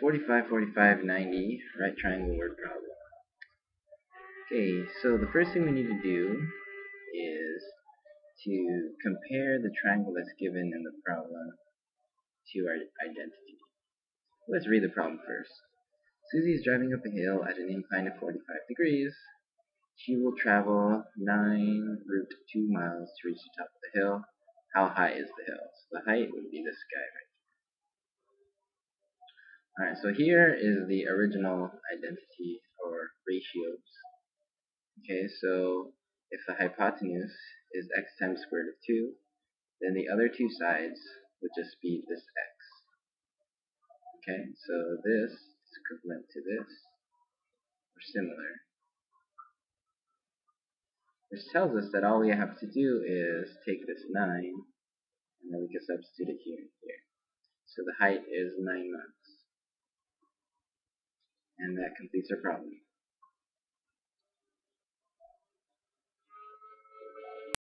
45, 45, 90 right triangle word problem. Okay, so the first thing we need to do is to compare the triangle that's given in the problem to our identity. Let's read the problem first. Susie is driving up a hill at an incline of 45 degrees. She will travel 9√2 miles to reach the top of the hill. How high is the hill? So the height would be this guy right here. Alright, so here is the original identity or ratios. Okay, so if the hypotenuse is x times square root of 2, then the other two sides would just be this x. Okay, so this is equivalent to this, or similar, which tells us that all we have to do is take this 9, and then we can substitute it here and here. So the height is 9 months. And that completes our problem.